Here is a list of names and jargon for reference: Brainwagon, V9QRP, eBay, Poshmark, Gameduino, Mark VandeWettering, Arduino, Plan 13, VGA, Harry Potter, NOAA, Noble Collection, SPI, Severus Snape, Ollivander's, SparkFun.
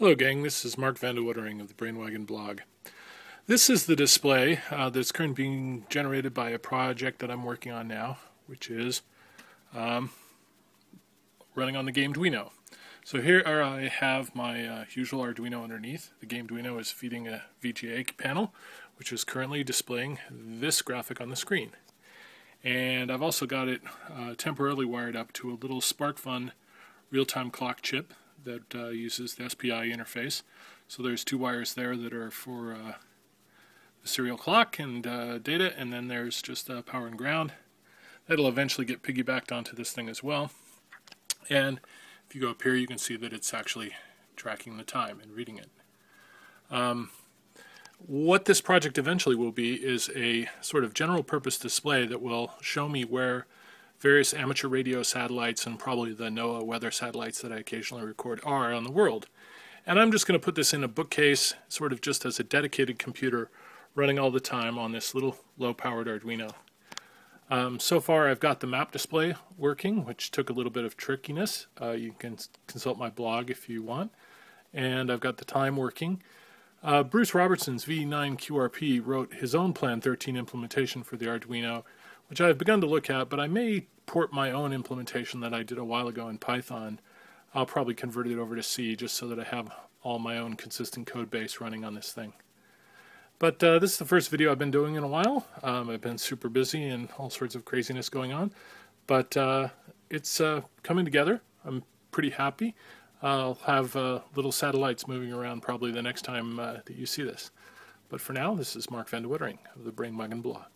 Hello gang, this is Mark VandeWettering of the Brainwagon blog. This is the display that's currently being generated by a project that I'm working on now, which is running on the Gameduino. So here I have my usual Arduino underneath. The Gameduino is feeding a VGA panel, which is currently displaying this graphic on the screen. And I've also got it temporarily wired up to a little SparkFun real-time clock chip that uses the SPI interface. So there's two wires there that are for the serial clock and data, and then there's just power and ground. That'll eventually get piggybacked onto this thing as well. And if you go up here, you can see that it's actually tracking the time and reading it. What this project eventually will be is a sort of general purpose display that will show me where various amateur radio satellites and probably the NOAA weather satellites that I occasionally record are on the world. And I'm just going to put this in a bookcase, sort of just as a dedicated computer running all the time on this little low-powered Arduino. So far I've got the map display working, which took a little bit of trickiness. You can consult my blog if you want. And I've got the time working. Bruce Robertson's V9QRP wrote his own Plan 13 implementation for the Arduino, which I've begun to look at, but I may port my own implementation that I did a while ago in Python. I'll probably convert it over to C just so that I have all my own consistent code base running on this thing. But this is the first video I've been doing in a while. I've been super busy and all sorts of craziness going on, but it's coming together. I'm pretty happy. I'll have little satellites moving around probably the next time that you see this. But for now, this is Mark VandeWettering of the Brainwagon blog.